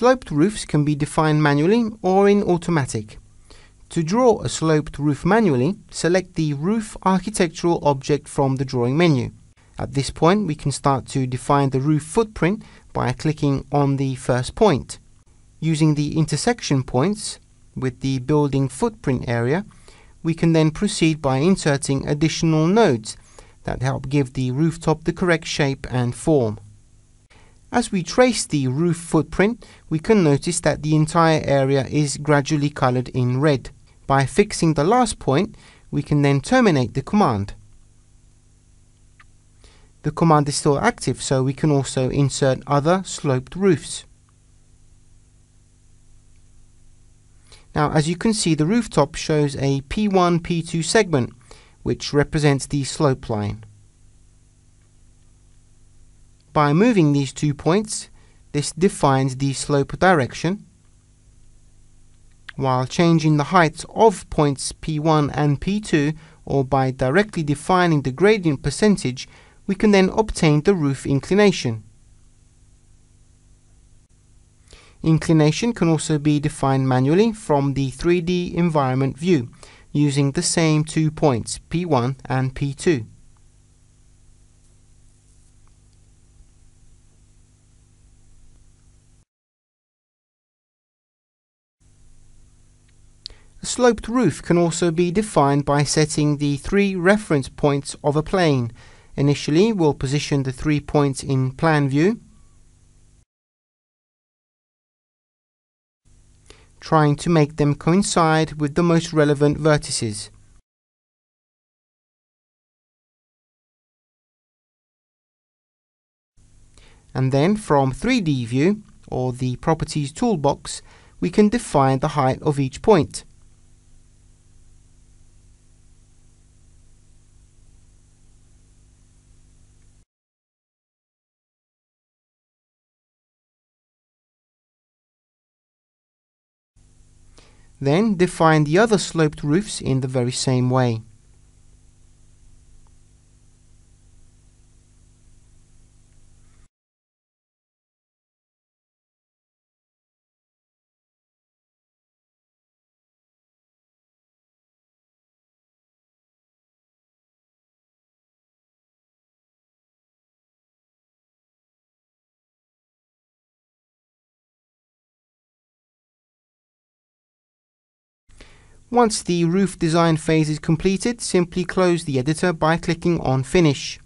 Sloped roofs can be defined manually or in automatic. To draw a sloped roof manually, select the Roof Architectural object from the drawing menu. At this point, we can start to define the roof footprint by clicking on the first point. Using the intersection points with the building footprint area, we can then proceed by inserting additional nodes that help give the rooftop the correct shape and form. As we trace the roof footprint, we can notice that the entire area is gradually colored in red. By fixing the last point, we can then terminate the command. The command is still active, so we can also insert other sloped roofs. Now, as you can see, the rooftop shows a P1, P2 segment, which represents the slope line. By moving these two points, this defines the slope direction, while changing the heights of points P1 and P2, or by directly defining the gradient percentage, we can then obtain the roof inclination. Inclination can also be defined manually from the 3D environment view, using the same two points, P1 and P2. A sloped roof can also be defined by setting the three reference points of a plane. Initially, we'll position the 3 points in plan view, trying to make them coincide with the most relevant vertices. And then from 3D view, or the Properties toolbox, we can define the height of each point. Then define the other sloped roofs in the very same way. Once the roof design phase is completed, simply close the editor by clicking on Finish.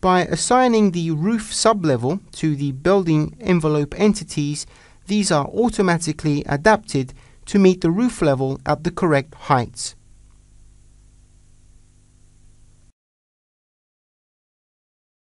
By assigning the roof sublevel to the building envelope entities, these are automatically adapted to meet the roof level at the correct heights.